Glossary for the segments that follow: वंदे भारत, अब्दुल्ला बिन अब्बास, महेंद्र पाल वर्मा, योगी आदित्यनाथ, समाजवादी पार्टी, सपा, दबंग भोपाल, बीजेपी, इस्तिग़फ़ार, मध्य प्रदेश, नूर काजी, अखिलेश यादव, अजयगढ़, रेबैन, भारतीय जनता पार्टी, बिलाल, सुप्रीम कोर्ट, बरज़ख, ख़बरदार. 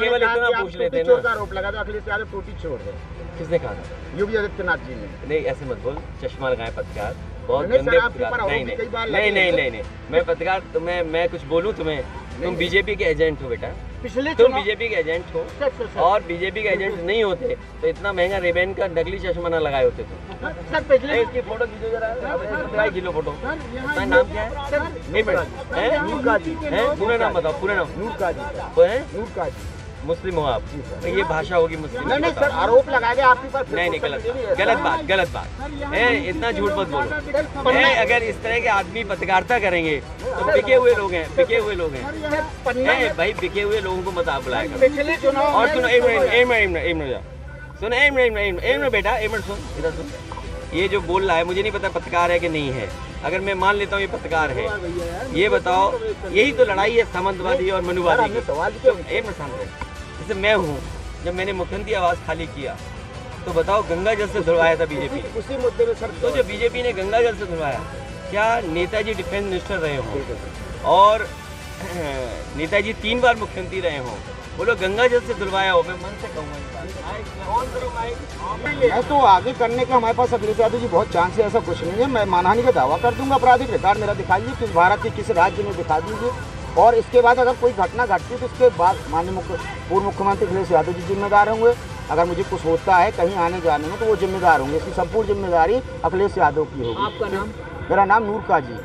केवल इतना पूछ लेते हैं ना, आरोप लगा था अखिलेश यादव टूटी छोड़ दे। किसने कहा था? योगी आदित्यनाथ जी ने। नहीं, ऐसे मत बोल, चश्मा लगाए पत्रकार, बहुत गंदे पत्रकार। नहीं, मैं पत्रकार तुम्हें, मैं कुछ बोलूँ तुम्हें? तुम बीजेपी के एजेंट हो बेटा, पिछले तुम बीजेपी के एजेंट हो। और बीजेपी के एजेंट नहीं होते तो इतना महंगा रेबैन का नकली चश्मा ना लगाए होते तुम। इसकी फोटो खींचो जरा, किलो फोटो। नाम क्या है? नहीं बेटा, नूर काजी है। पूरा नाम बताओ, पूरा नाम। नूर काजी वो है, नूर काजी। मुस्लिम हो आप? ये भाषा होगी मुस्लिम? नहीं सर, आरोप लगा गया आपके पास। नहीं, गलत बात। इतना झूठ मत बोलो। अगर इस तरह के आदमी पत्रकारिता करेंगे तो बिके हुए लोग हैं, बिके हुए लोग हैं भाई, बिके हुए लोगों को मत आप बुलाएगा। पिछले चुनाव और सुनो, एम बेटा, एम सुन, इधर सुन। ये जो बोल रहा है, मुझे नहीं पता पत्रकार है कि नहीं है। अगर मैं मान लेता हूँ ये पत्रकार है, ये बताओ, यही तो लड़ाई है सामंतवादी और मनुवादी की। जैसे मैं हूँ, जब मैंने मुख्यमंत्री आवास खाली किया तो बताओ गंगा जल से धुलवाया था बीजेपी। उसी मुद्दे में सर, तो जो बीजेपी ने गंगा जल से धुलवाया, क्या नेताजी डिफेंस मिनिस्टर रहे हों और नेताजी 3 बार मुख्यमंत्री रहे हों, वो लोग गंगा जल से धुलवाया हो? मैं मन से कहूँगा, तो आगे करने का हमारे पास अखिलेश यादव जी बहुत चांस है। ऐसा कुछ नहीं है, मैं मानहानि का दावा कर दूंगा। आपराधिक रिकॉर्ड मेरा दिखाइए, किस भारत के किस राज्य में दिखा दीजिए। और इसके बाद अगर कोई घटना घटती है तो उसके बाद माननीय पूर्व मुख्यमंत्री अखिलेश यादव जी जिम्मेदार होंगे। अगर मुझे कुछ होता है कहीं आने जाने में तो वो जिम्मेदार होंगे। इसकी संपूर्ण जिम्मेदारी अखिलेश यादव की होगी। आपका नाम? मेरा नाम नूर काजी।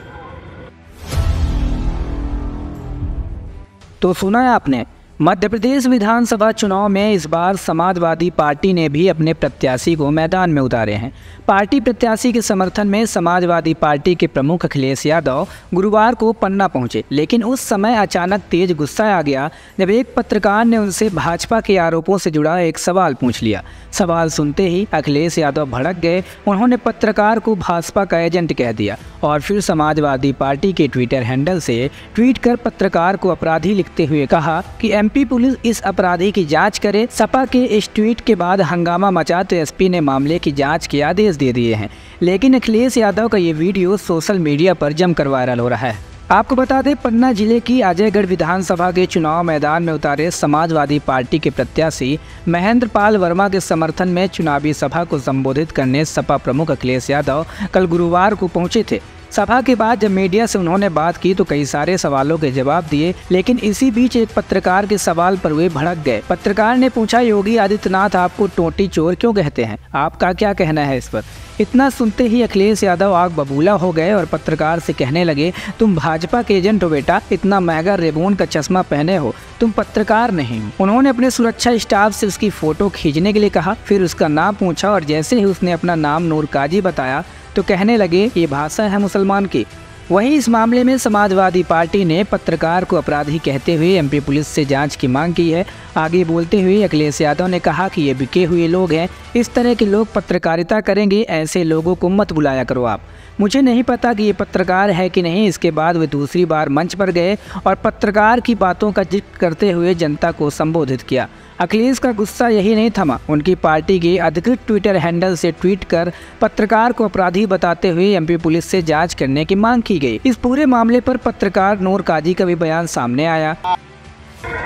तो सुना है आपने, मध्य प्रदेश विधानसभा चुनाव में इस बार समाजवादी पार्टी ने भी अपने प्रत्याशी को मैदान में उतारे हैं। पार्टी प्रत्याशी के समर्थन में समाजवादी पार्टी के प्रमुख अखिलेश यादव गुरुवार को पन्ना पहुंचे, लेकिन उस समय अचानक तेज गुस्सा आ गया जब एक पत्रकार ने उनसे भाजपा के आरोपों से जुड़ा एक सवाल पूछ लिया। सवाल सुनते ही अखिलेश यादव भड़क गए। उन्होंने पत्रकार को भाजपा का एजेंट कह दिया और फिर समाजवादी पार्टी के ट्विटर हैंडल से ट्वीट कर पत्रकार को अपराधी लिखते हुए कहा कि एमपी पुलिस इस अपराधी की जांच करे। सपा के इस ट्वीट के बाद हंगामा मचा तो एसपी ने मामले की जांच के आदेश दे दिए हैं। लेकिन अखिलेश यादव का ये वीडियो सोशल मीडिया पर जमकर वायरल हो रहा है। आपको बता दें, पन्ना जिले की अजयगढ़ विधानसभा के चुनाव मैदान में उतारे समाजवादी पार्टी के प्रत्याशी महेंद्र पाल वर्मा के समर्थन में चुनावी सभा को संबोधित करने सपा प्रमुख अखिलेश यादव कल गुरुवार को पहुंचे थे। सभा के बाद जब मीडिया से उन्होंने बात की तो कई सारे सवालों के जवाब दिए, लेकिन इसी बीच एक पत्रकार के सवाल पर वे भड़क गए। पत्रकार ने पूछा, योगी आदित्यनाथ आपको टोंटी चोर क्यों कहते हैं? आपका क्या कहना है इस पर? इतना सुनते ही अखिलेश यादव आग बबूला हो गए और पत्रकार से कहने लगे, तुम भाजपा के एजेंट हो बेटा, इतना महंगा रेबैन का चश्मा पहने हो, तुम पत्रकार नहीं। उन्होंने अपने सुरक्षा स्टाफ से उसकी फोटो खींचने के लिए कहा, फिर उसका नाम पूछा और जैसे ही उसने अपना नाम नूर काजी बताया तो कहने लगे, ये भाषा है मुसलमान की। वहीं इस मामले में समाजवादी पार्टी ने पत्रकार को अपराधी कहते हुए एमपी पुलिस से जांच की मांग की है। आगे बोलते हुए अखिलेश यादव ने कहा कि ये बिके हुए लोग हैं, इस तरह के लोग पत्रकारिता करेंगे, ऐसे लोगों को मत बुलाया करो आप। मुझे नहीं पता कि ये पत्रकार है कि नहीं। इसके बाद वे दूसरी बार मंच पर गए और पत्रकार की बातों का जिक्र करते हुए जनता को संबोधित किया। अखिलेश का गुस्सा यही नहीं थमा, उनकी पार्टी के अधिकृत ट्विटर हैंडल से ट्वीट कर पत्रकार को अपराधी बताते हुए एमपी पुलिस से जांच करने की मांग की गई। इस पूरे मामले पर पत्रकार नूर काजी का भी बयान सामने आया।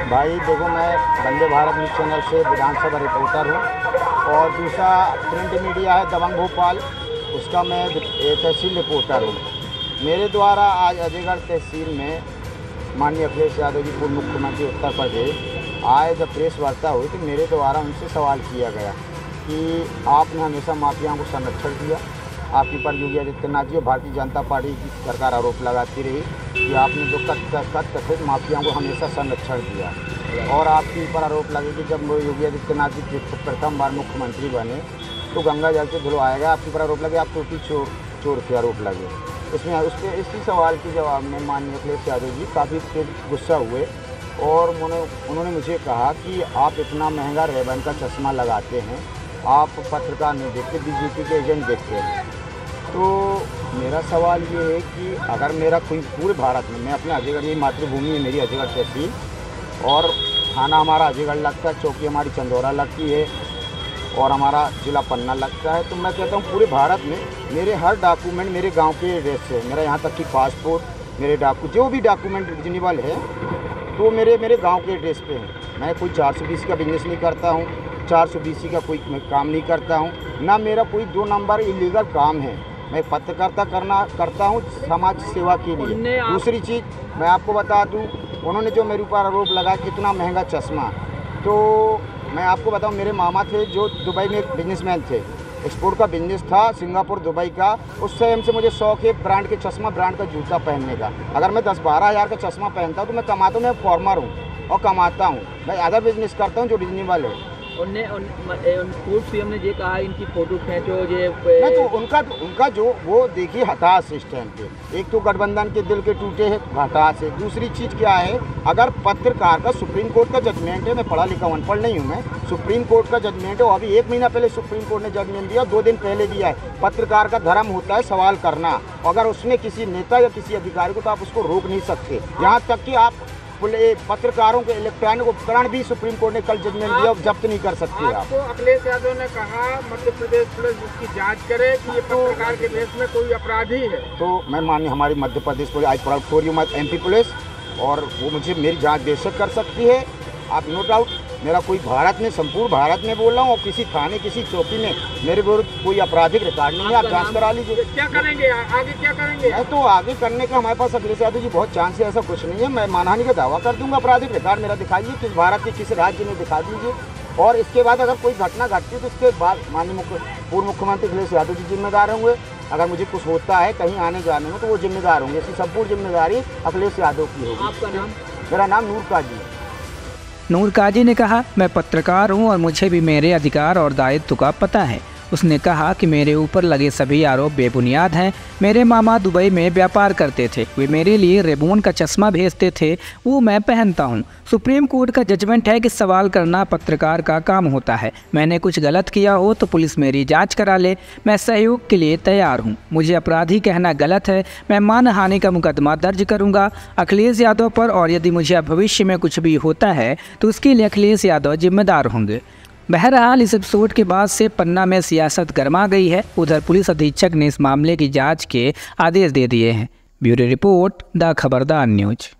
भाई देखो, मैं वंदे भारत न्यूज़ चैनल से विधानसभा रिपोर्टर हूँ और दूसरा प्रिंट मीडिया है दबंग भोपाल, उसका मैं तहसील रिपोर्टर हूँ। मेरे द्वारा आज अजयगढ़ तहसील में माननीय अखिलेश यादव जी पूर्व मुख्यमंत्री उत्तर प्रदेश आए। जब प्रेस वार्ता हुई तो मेरे द्वारा उनसे सवाल किया गया कि आपने हमेशा माफियाओं को संरक्षण दिया, आपके पर योगी आदित्यनाथ जी और भारतीय जनता पार्टी की सरकार आरोप लगाती रही कि आपने जो कथित माफियाओं को हमेशा संरक्षण दिया। और आपके ऊपर आरोप लगे कि जब योगी आदित्यनाथ जी प्रथम बार मुख्यमंत्री बने तो गंगा जल से धुलवाएगा, आपके ऊपर आरोप लगे, आप टोटी चोर के आरोप लगे। इसमें इसी सवाल के जवाब में माननीय अखिलेश यादव जी काफ़ी गुस्सा हुए और उन्होंने मुझे कहा कि आप इतना महंगा रेबैन का चश्मा लगाते हैं, आप पत्रकार नहीं देखते, बीजेपी के एजेंट देखते हैं। तो मेरा सवाल ये है कि अगर मेरा कोई पूरे भारत में, मैं अपने अजयगढ़, ये मातृभूमि है मेरी अजयगढ़ तहसील और थाना हमारा अजयगढ़ लगता है, चौकी हमारी चंदौरा लगती है और हमारा ज़िला पन्ना लगता है। तो मैं कहता हूँ पूरे भारत में मेरे हर डॉक्यूमेंट मेरे गांव के एड्रेस से, मेरा यहाँ तक कि पासपोर्ट, मेरे डॉक्यूमेंट, जो भी डॉक्यूमेंट रिजनेबल है तो मेरे गाँव के एड्रेस पर है। मैं कोई 420 का बिजनेस नहीं करता हूँ, 420 का कोई काम नहीं करता हूँ, ना मेरा कोई 2 नंबर इलीगल काम है। मैं पत्रकारिता करता हूँ समाज सेवा के लिए। दूसरी चीज़ मैं आपको बता दूँ, उन्होंने जो मेरे ऊपर आरोप लगा कितना महंगा चश्मा, तो मैं आपको बताऊँ मेरे मामा थे जो दुबई में एक बिजनेसमैन थे, एक्सपोर्ट का बिजनेस था सिंगापुर दुबई का। उससे हमसे मुझे शौक है ब्रांड के चश्मा, ब्रांड का जूता पहनने का। अगर मैं 10-12 हज़ार का चश्मा पहनता हूँ तो मैं कमाता हूँ, मैं फॉर्मर हूँ और कमाता हूँ। मैं अदर बिजनेस करता हूँ जो रिजनेबल है। पूर्व सीएम ने ये कहा इनकी फोटो खींचो, ये तो उनका जो वो देखिए हताश इस टाइम पे। एक तो गठबंधन के दिल के टूटे हैं, हताश है। दूसरी चीज़ क्या है, अगर पत्रकार का सुप्रीम कोर्ट का जजमेंट है, मैं पढ़ा लिखा अनपढ़ नहीं हूँ, मैं सुप्रीम कोर्ट का जजमेंट है। और अभी 1 महीना पहले सुप्रीम कोर्ट ने जजमेंट दिया, 2 दिन पहले दिया है। पत्रकार का धर्म होता है सवाल करना। अगर उसने किसी नेता या किसी अधिकारी को, तो आप उसको रोक नहीं सकते। यहाँ तक कि आप पत्रकारों के इलेक्ट्रॉनिक उपकरण भी सुप्रीम कोर्ट ने कल जजमेंट दिया, जब्त नहीं कर सकते आप। तो अखिलेश यादव ने कहा मध्य प्रदेश पुलिस इसकी जांच करे कि ये पत्रकार के देश में कोई अपराधी है। तो मैं मान्य हमारी मध्य प्रदेश police, I proud for you my MP police, और वो मुझे मेरी जांच बेशक कर सकती है। आप नो डाउट, मेरा कोई भारत में, संपूर्ण भारत में बोल रहा हूँ, और किसी थाने किसी चौकी में मेरे विरुद्ध कोई आपराधिक रिकॉर्ड नहीं है। आप जांच करा लीजिए। क्या करेंगे आगे, क्या करेंगे? तो आगे करने का हमारे पास अखिलेश यादव जी बहुत चांस है, ऐसा कुछ नहीं है। मैं मानहानि का दावा कर दूंगा, आपराधिक रिकॉर्ड मेरा दिखाइए, किस भारत के किस राज्य में दिखा दीजिए। और इसके बाद अगर कोई घटना घटती है तो उसके बाद माननीय पूर्व मुख्यमंत्री अखिलेश यादव जी जिम्मेदार होंगे। अगर मुझे कुछ होता है कहीं आने जाने में तो वो जिम्मेदार होंगे। इसकी संपूर्ण जिम्मेदारी अखिलेश यादव की होगी। आपका नाम? मेरा नाम नूर काजी। नूर काजी ने कहा, मैं पत्रकार हूं और मुझे भी मेरे अधिकार और दायित्व का पता है। उसने कहा कि मेरे ऊपर लगे सभी आरोप बेबुनियाद हैं। मेरे मामा दुबई में व्यापार करते थे, वे मेरे लिए रेबैन का चश्मा भेजते थे, वो मैं पहनता हूं। सुप्रीम कोर्ट का जजमेंट है कि सवाल करना पत्रकार का काम होता है। मैंने कुछ गलत किया हो तो पुलिस मेरी जांच करा ले, मैं सहयोग के लिए तैयार हूं। मुझे अपराधी कहना गलत है। मैं मानहानि का मुकदमा दर्ज करूँगा अखिलेश यादव पर, और यदि मुझे भविष्य में कुछ भी होता है तो उसके लिए अखिलेश यादव जिम्मेदार होंगे। बहरहाल, इस एपिसोड के बाद से पन्ना में सियासत गर्मा गई है। उधर पुलिस अधीक्षक ने इस मामले की जांच के आदेश दे दिए हैं। Bureau report, the Khabardar news.